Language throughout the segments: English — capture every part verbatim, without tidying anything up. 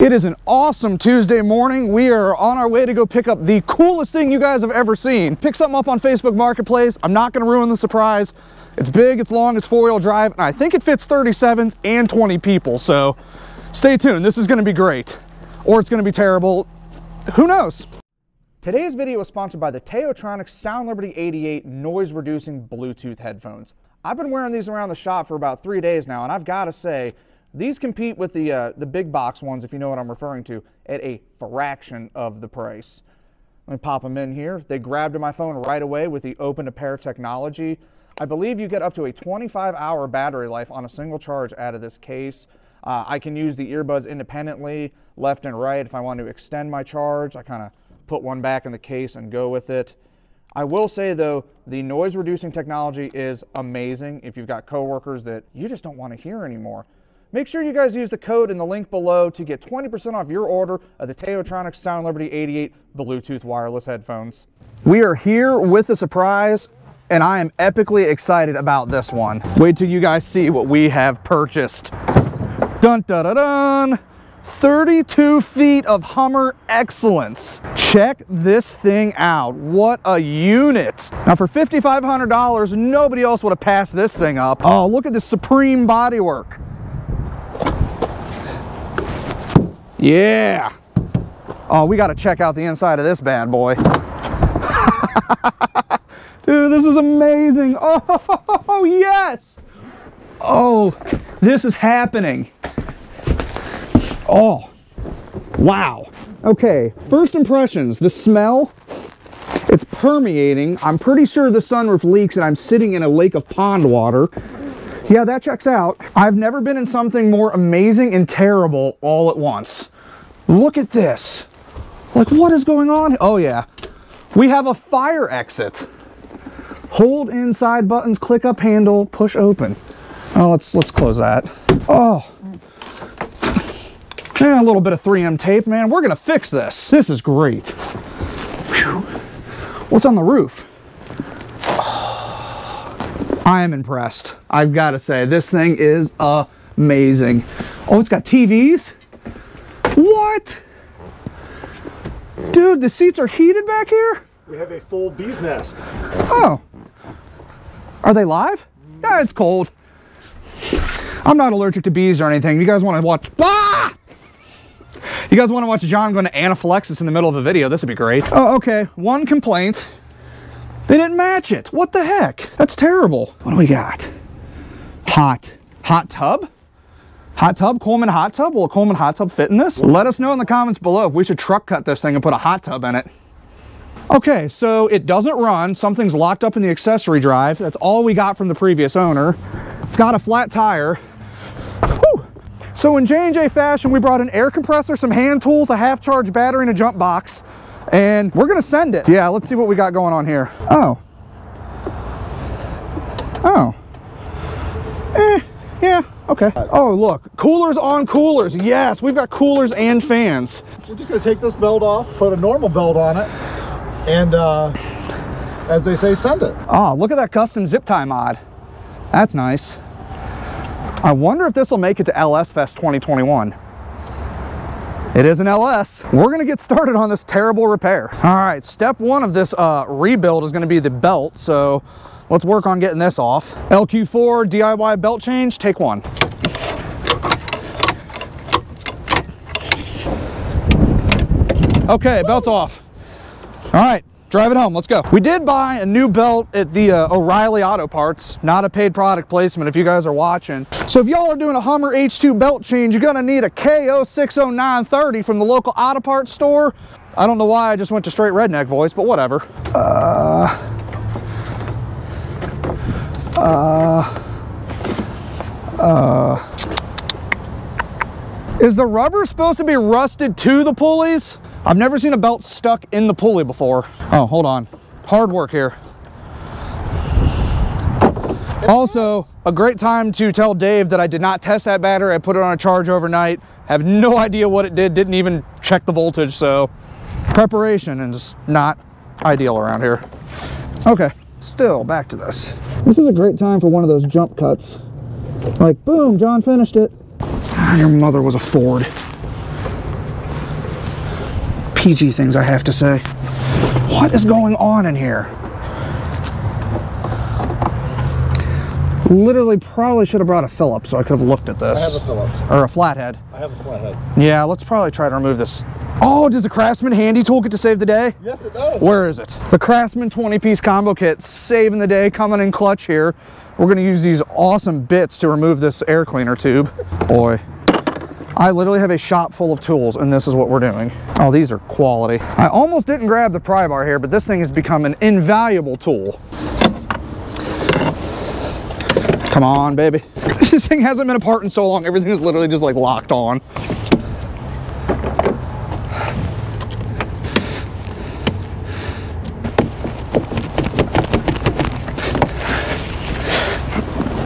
It is an awesome Tuesday morning. We are on our way to go pick up the coolest thing you guys have ever seen. Pick something up on Facebook Marketplace. I'm not gonna ruin the surprise. It's big, it's long, it's four-wheel drive, and I think it fits thirty-sevens and twenty people, so stay tuned. This is gonna be great, or it's gonna be terrible. Who knows? Today's video is sponsored by the TaoTronics Sound Liberty eighty-eight noise-reducing Bluetooth headphones. I've been wearing these around the shop for about three days now, and I've gotta say, these compete with the, uh, the big box ones, if you know what I'm referring to, at a fraction of the price. Let me pop them in here. They grabbed my phone right away with the open to pair technology. I believe you get up to a twenty-five hour battery life on a single charge out of this case. Uh, I can use the earbuds independently, left and right. If I want to extend my charge, I kind of put one back in the case and go with it. I will say though, the noise reducing technology is amazing if you've got coworkers that you just don't want to hear anymore. Make sure you guys use the code in the link below to get twenty percent off your order of the TaoTronics Sound Liberty eighty-eight Bluetooth wireless headphones. We are here with a surprise, and I am epically excited about this one. Wait till you guys see what we have purchased. Dun dun dun dun! thirty-two feet of Hummer excellence. Check this thing out. What a unit. Now for fifty-five hundred dollars, nobody else would have passed this thing up. Oh, look at this supreme bodywork. Yeah. Oh, we got to check out the inside of this bad boy. Dude, this is amazing. Oh, yes. Oh, this is happening. Oh, wow. Okay, first impressions, the smell, it's permeating. I'm pretty sure the sunroof leaks and I'm sitting in a lake of pond water. Yeah, that checks out. I've never been in something more amazing and terrible all at once. Look at this. Like, what is going on? Oh yeah, we have a fire exit. Hold in side buttons, click up handle, push open. Oh, let's let's close that. Oh, yeah, a little bit of three M tape, man. We're gonna fix this. This is great. Whew. What's on the roof? Oh, I am impressed. I've got to say, this thing is amazing. Oh, it's got T Vs. What? Dude, the seats are heated back here? We have a full bee's nest. Oh. Are they live? Yeah, it's cold. I'm not allergic to bees or anything. You guys want to watch... Ah! You guys want to watch John going to anaphylaxis in the middle of a video? This would be great. Oh, okay. One complaint. They didn't match it. What the heck? That's terrible. What do we got? Hot. Hot tub? Hot tub? Coleman hot tub? Will a Coleman hot tub fit in this? Let us know in the comments below if we should truck cut this thing and put a hot tub in it. Okay, so it doesn't run. Something's locked up in the accessory drive. That's all we got from the previous owner. It's got a flat tire. Whew. So in J and J fashion, we brought an air compressor, some hand tools, a half-charged battery, and a jump box. And we're gonna send it. Yeah, let's see what we got going on here. Oh. Oh. Eh, yeah, okay. Oh, look, coolers on coolers. Yes, we've got coolers and fans. We're just gonna take this belt off, put a normal belt on it, and uh, as they say, send it. Oh, look at that custom zip tie mod. That's nice. I wonder if this will make it to L S Fest twenty twenty-one. It is an L S. We're gonna get started on this terrible repair. All right, step one of this uh, rebuild is gonna be the belt, so let's work on getting this off. L Q four D I Y belt change, take one. Okay, belt's off. All right, drive it home, let's go. We did buy a new belt at the uh, O'Reilly Auto Parts, not a paid product placement if you guys are watching. So if y'all are doing a Hummer H two belt change, you're gonna need a K O six oh nine thirty from the local auto parts store. I don't know why I just went to straight redneck voice, but whatever. Uh, uh, uh. Is the rubber supposed to be rusted to the pulleys? I've never seen a belt stuck in the pulley before. Oh, hold on. Hard work here. Also, a great time to tell Dave that I did not test that battery. I put it on a charge overnight. Have no idea what it did. Didn't even check the voltage, so preparation is not ideal around here. Okay, still back to this. This is a great time for one of those jump cuts. Like, boom, John finished it. Your mother was a Ford. P G things I have to say. What is going on in here? Literally probably should have brought a Phillips so I could have looked at this. I have a Phillips. Or a flathead. I have a flathead. Yeah, let's probably try to remove this. Oh, does the Craftsman handy tool get to save the day? Yes, it does. Where is it? The Craftsman twenty piece combo kit saving the day, coming in clutch here. We're going to use these awesome bits to remove this air cleaner tube. Boy, I literally have a shop full of tools and this is what we're doing. Oh, these are quality. I almost didn't grab the pry bar here, but this thing has become an invaluable tool. Come on, baby. This thing hasn't been apart in so long. Everything is literally just like locked on.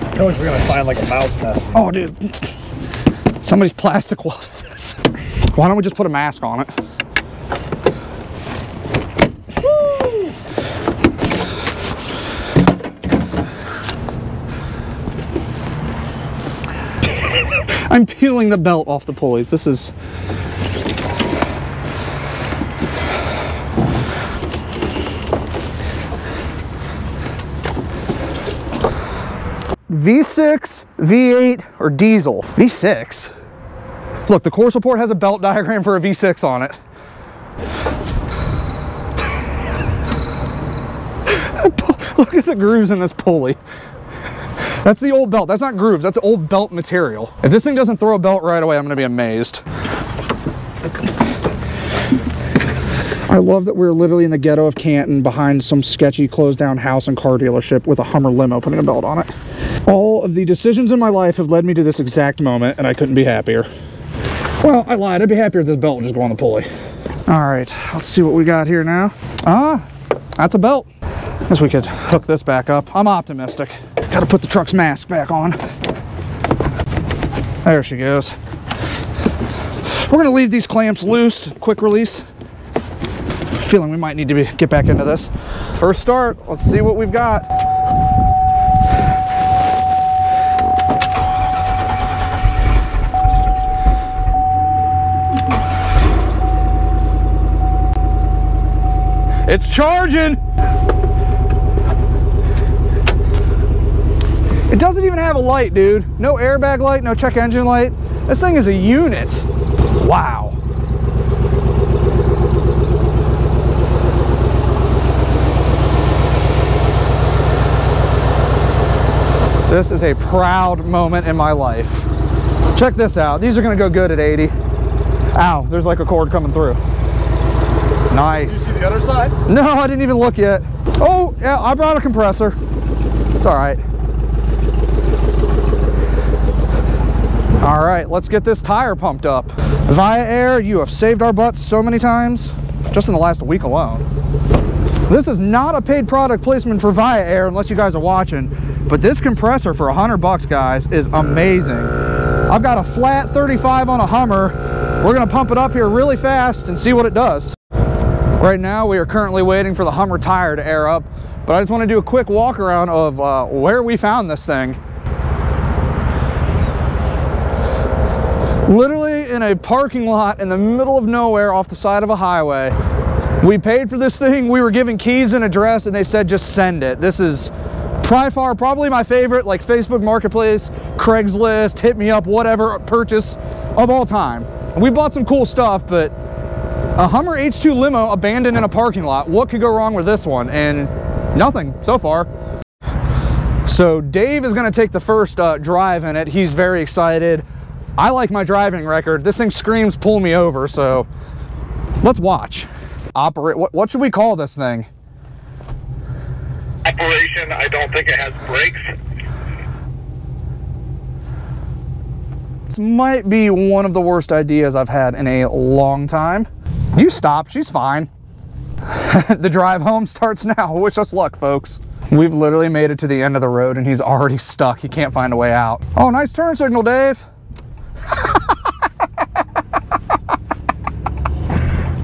I feel like we're gonna find like a mouse nest. Oh, dude. Somebody's plastic welded this. Why don't we just put a mask on it? I'm peeling the belt off the pulleys. This is... V six, V eight, or diesel. V six? Look, the core support has a belt diagram for a V six on it. Look at the grooves in this pulley. That's the old belt. That's not grooves. That's old belt material. If this thing doesn't throw a belt right away, I'm going to be amazed. I love that we're literally in the ghetto of Canton behind some sketchy closed down house and car dealership with a Hummer limo putting a belt on it. All of the decisions in my life have led me to this exact moment and I couldn't be happier. Well, I lied. I'd be happier if this belt would just go on the pulley. All right, let's see what we got here now. Ah, that's a belt. I guess we could hook this back up. I'm optimistic. Gotta put the truck's mask back on. There she goes. We're gonna leave these clamps loose, quick release. Feeling we might need to be, get back into this. First start, let's see what we've got. It's charging. It doesn't even have a light, dude. No airbag light, no check engine light. This thing is a unit. Wow. This is a proud moment in my life. Check this out. These are gonna go good at eighty. Ow, there's like a cord coming through. Nice. Did you see the other side? No, I didn't even look yet. Oh, yeah, I brought a compressor. It's all right. All right, let's get this tire pumped up. Via Air, you have saved our butts so many times, just in the last week alone. This is not a paid product placement for Via Air unless you guys are watching, but this compressor for a hundred bucks, guys, is amazing. I've got a flat thirty-five on a Hummer. We're gonna pump it up here really fast and see what it does. Right now, we are currently waiting for the Hummer tire to air up, but I just wanna do a quick walk around of uh, where we found this thing. Literally in a parking lot in the middle of nowhere off the side of a highway. We paid for this thing. We were given keys and address and they said, just send it. This is by far probably my favorite, like Facebook Marketplace, Craigslist, hit me up, whatever purchase of all time. And we bought some cool stuff, but a Hummer H two limo abandoned in a parking lot. What could go wrong with this one? And nothing so far. So Dave is gonna take the first uh, drive in it. He's very excited. I like my driving record. This thing screams, pull me over. So let's watch. Operate, what, what should we call this thing? Operation, I don't think it has brakes. This might be one of the worst ideas I've had in a long time. You stop, she's fine. The drive home starts now. Wish us luck, folks. We've literally made it to the end of the road and he's already stuck. He can't find a way out. Oh, nice turn signal, Dave.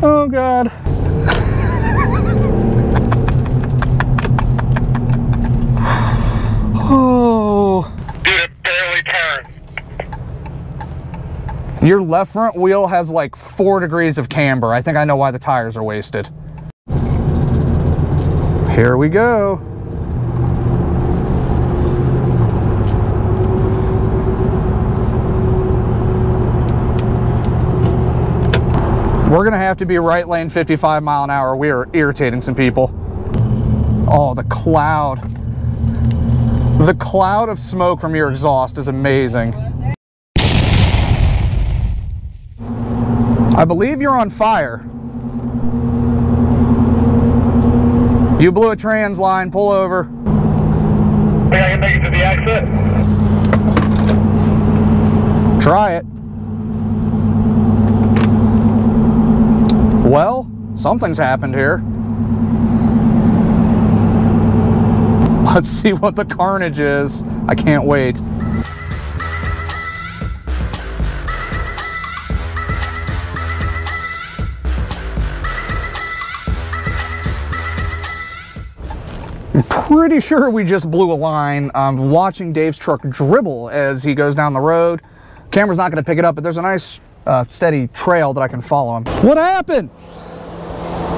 Oh God. Oh. Dude, it barely turned. You're left front wheel has like four degrees of camber. I think I know why the tires are wasted. Here we go. We're gonna have to be right lane fifty-five mile an hour. We are irritating some people. Oh, the cloud. The cloud of smoke from your exhaust is amazing. I believe you're on fire. You blew a trans line, pull over. Think I can make it to the exit? Try it. Well, something's happened here. Let's see what the carnage is. I can't wait. I'm pretty sure we just blew a line. I'm watching Dave's truck dribble as he goes down the road. Camera's not gonna pick it up, but there's a nice Uh, steady trail that I can follow him. What happened?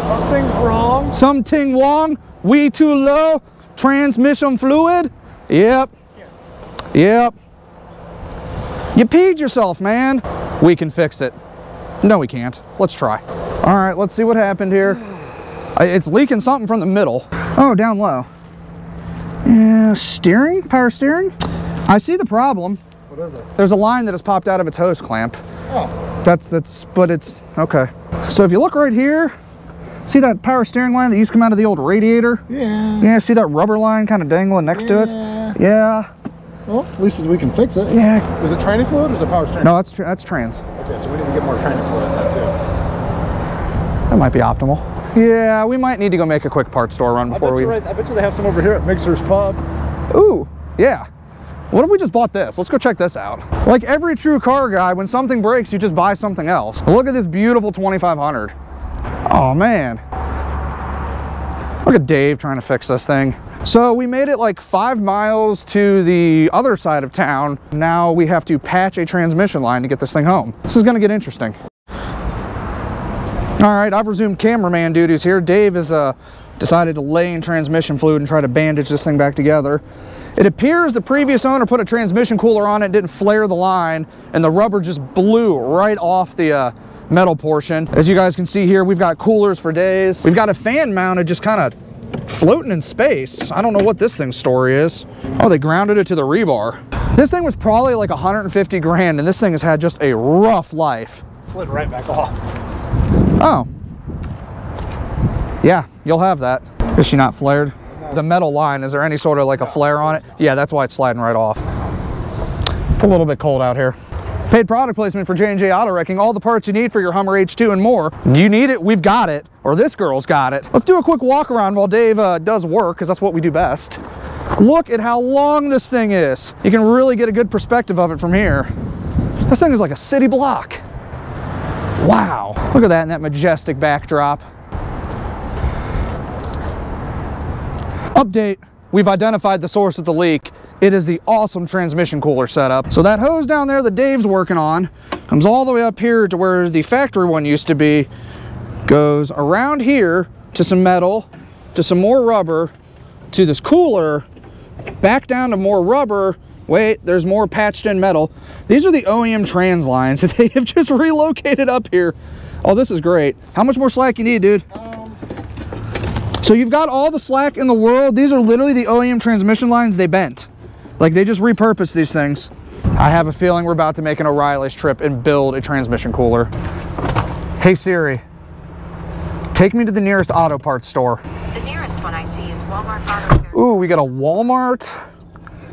Something's wrong. Something wrong. We too low. Transmission fluid. Yep. Yeah. Yep. You peed yourself, man. We can fix it. No, we can't. Let's try. All right, let's see what happened here. It's leaking something from the middle. Oh, down low. Yeah, steering? Power steering? I see the problem. What is it? There's a line that has popped out of its hose clamp. Oh. That's, that's, but it's, okay. So if you look right here, see that power steering line that used to come out of the old radiator? Yeah. Yeah, see that rubber line kind of dangling next yeah. to it? Yeah. Well, at least we can fix it. Yeah. Is it tranny fluid or is it power steering? No, that's, that's trans. Okay, so we need to get more tranny fluid in that too. That might be optimal. Yeah, we might need to go make a quick parts store run before I bet we... Right, I bet you they have some over here at Mixer's Pub. Ooh, yeah. What if we just bought this? Let's go check this out. Like every true car guy, when something breaks, you just buy something else. Look at this beautiful twenty-five hundred. Oh man. Look at Dave trying to fix this thing. So we made it like five miles to the other side of town. Now we have to patch a transmission line to get this thing home. This is gonna get interesting. All right, I've resumed cameraman duties here. Dave has uh, decided to lay in transmission fluid and try to bandage this thing back together. It appears the previous owner put a transmission cooler on it, didn't flare the line, and the rubber just blew right off the uh, metal portion. As you guys can see here, we've got coolers for days. We've got a fan mounted just kind of floating in space. I don't know what this thing's story is. Oh, they grounded it to the rebar. This thing was probably like a hundred fifty grand, and this thing has had just a rough life. Slid right back off. Oh. Yeah, you'll have that. Is she not flared? The metal line, is there any sort of like a flare on it? Yeah, that's why it's sliding right off. It's a little bit cold out here. Paid product placement for J and J Auto Wrecking. All the parts you need for your Hummer H two and more. You need it, we've got it, or this girl's got it. Let's do a quick walk around while Dave uh, does work, because that's what we do best. Look at how long this thing is. You can really get a good perspective of it from here. This thing is like a city block. Wow. Look at that and that majestic backdrop. Update, we've identified the source of the leak. It is the awesome transmission cooler setup. So that hose down there that Dave's working on comes all the way up here to where the factory one used to be, goes around here to some metal, to some more rubber, to this cooler, back down to more rubber. Wait, there's more patched in metal. These are the O E M trans lines that they have just relocated up here. Oh, this is great. How much more slack you need, dude? So you've got all the slack in the world. These are literally the O E M transmission lines they bent. Like they just repurposed these things. I have a feeling we're about to make an O'Reilly's trip and build a transmission cooler. Hey Siri, take me to the nearest auto parts store. The nearest one I see is Walmart Auto Parts. Ooh, we got a Walmart.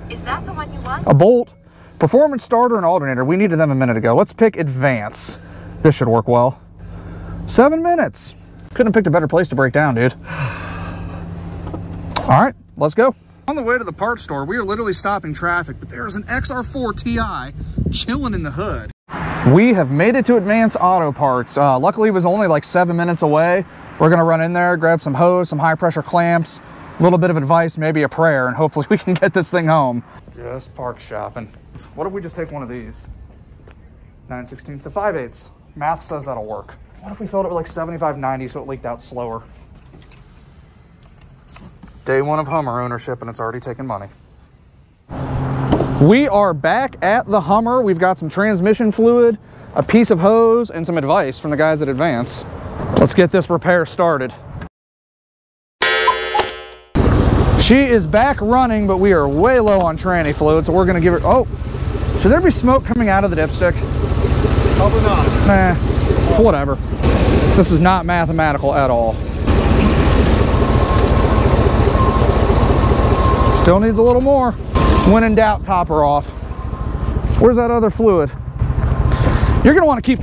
Is that the one you want? A Bolt. Performance starter and alternator. We needed them a minute ago. Let's pick Advance. This should work well. Seven minutes. Couldn't have picked a better place to break down, dude. All right, let's go. On the way to the parts store, we are literally stopping traffic, but there's an X R four T I chilling in the hood. We have made it to Advance Auto Parts. Uh, luckily, it was only like seven minutes away. We're gonna run in there, grab some hose, some high pressure clamps, a little bit of advice, maybe a prayer, and hopefully we can get this thing home. Just park shopping. What if we just take one of these? nine sixteenths to five eighths. Math says that'll work. What if we filled it with like seventy-five ninety so it leaked out slower? Day one of Hummer ownership and it's already taken money. We are back at the Hummer. We've got some transmission fluid, a piece of hose, and some advice from the guys at Advance. Let's get this repair started. She is back running, but we are way low on tranny fluid, so we're gonna give her, oh, should there be smoke coming out of the dipstick? Probably not. Eh, whatever. This is not mathematical at all. Still needs a little more. When in doubt, top her off. Where's that other fluid? You're gonna wanna keep,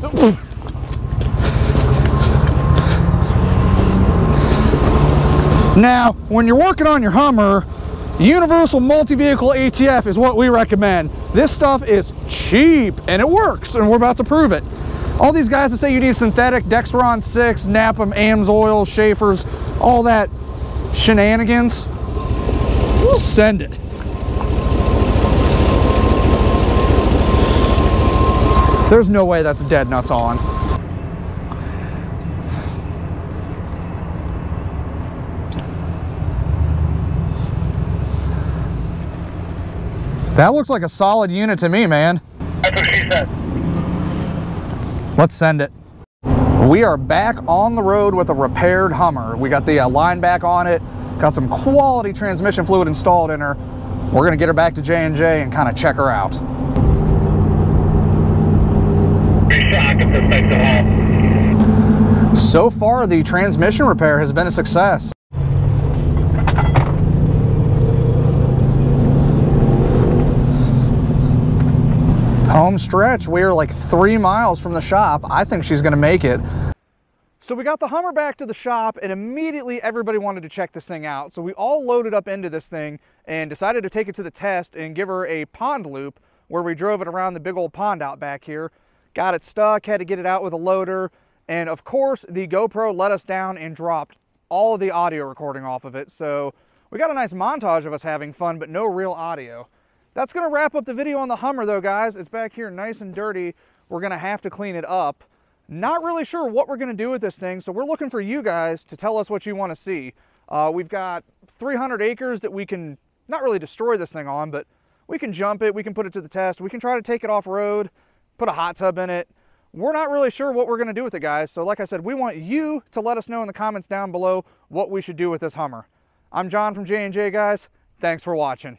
now, when you're working on your Hummer, universal multi-vehicle A T F is what we recommend. This stuff is cheap and it works, and we're about to prove it. All these guys that say you need synthetic, Dexron six, NAPA, Amsoil, Schaefer's, all that shenanigans, woo, send it. There's no way that's dead nuts on. That looks like a solid unit to me, man. That's what she said. Let's send it. We are back on the road with a repaired Hummer. We got the uh, line back on it, got some quality transmission fluid installed in her. We're gonna get her back to J and J and kind of check her out. So far, the transmission repair has been a success. Home stretch, we are like three miles from the shop. I think she's gonna make it. So we got the Hummer back to the shop and immediately everybody wanted to check this thing out. So we all loaded up into this thing and decided to take it to the test and give her a pond loop where we drove it around the big old pond out back here. Got it stuck, had to get it out with a loader. And of course the GoPro let us down and dropped all of the audio recording off of it. So we got a nice montage of us having fun, but no real audio. That's gonna wrap up the video on the Hummer though, guys. It's back here nice and dirty. We're gonna have to clean it up. Not really sure what we're gonna do with this thing, so we're looking for you guys to tell us what you wanna see. Uh, we've got three hundred acres that we can not really destroy this thing on, but we can jump it, we can put it to the test, we can try to take it off road, put a hot tub in it. We're not really sure what we're gonna do with it, guys. So like I said, we want you to let us know in the comments down below what we should do with this Hummer. I'm John from J and J, guys. Thanks for watching.